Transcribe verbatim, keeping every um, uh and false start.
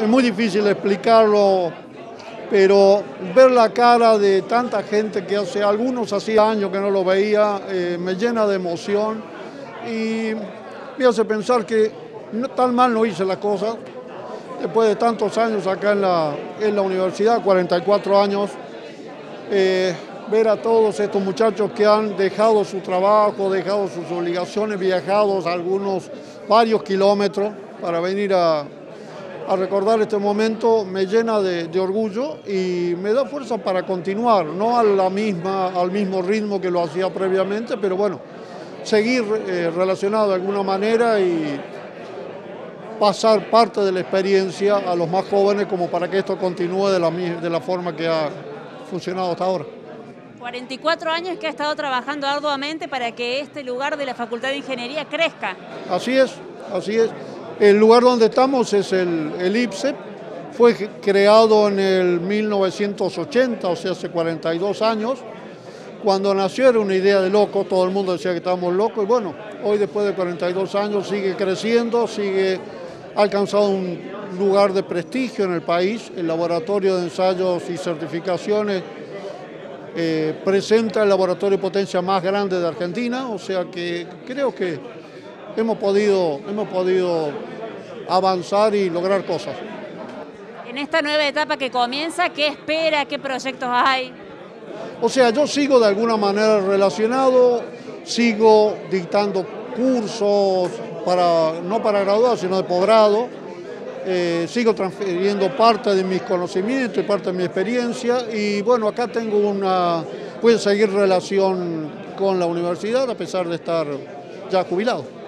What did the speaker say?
Es muy difícil explicarlo, pero ver la cara de tanta gente que hace algunos hacía años que no lo veía, eh, me llena de emoción y me hace pensar que no, tan mal no hice las cosas. Después de tantos años acá en la, en la universidad, cuarenta y cuatro años, eh, ver a todos estos muchachos que han dejado su trabajo, dejado sus obligaciones, viajados algunos, varios kilómetros para venir a, a recordar este momento, me llena de, de orgullo y me da fuerza para continuar, no a la misma, al mismo ritmo que lo hacía previamente, pero bueno, seguir eh, relacionado de alguna manera y pasar parte de la experiencia a los más jóvenes como para que esto continúe de la, de la forma que ha funcionado hasta ahora. cuarenta y cuatro años que ha estado trabajando arduamente para que este lugar de la Facultad de Ingeniería crezca. Así es, así es. El lugar donde estamos es el, el I P S E P, fue creado en el mil novecientos ochenta, o sea, hace cuarenta y dos años. Cuando nació era una idea de loco, todo el mundo decía que estábamos locos, y bueno, hoy después de cuarenta y dos años sigue creciendo, sigue ha alcanzado un lugar de prestigio en el país. El Laboratorio de Ensayos y Certificaciones Eh, presenta el laboratorio de potencia más grande de Argentina, o sea que creo que hemos podido, hemos podido avanzar y lograr cosas. En esta nueva etapa que comienza, ¿qué espera? ¿Qué proyectos hay? O sea, yo sigo de alguna manera relacionado, sigo dictando cursos, para, no para graduar, sino de posgrado. Eh, sigo transfiriendo parte de mis conocimientos y parte de mi experiencia y bueno, acá tengo una, puedo seguir relación con la universidad a pesar de estar ya jubilado.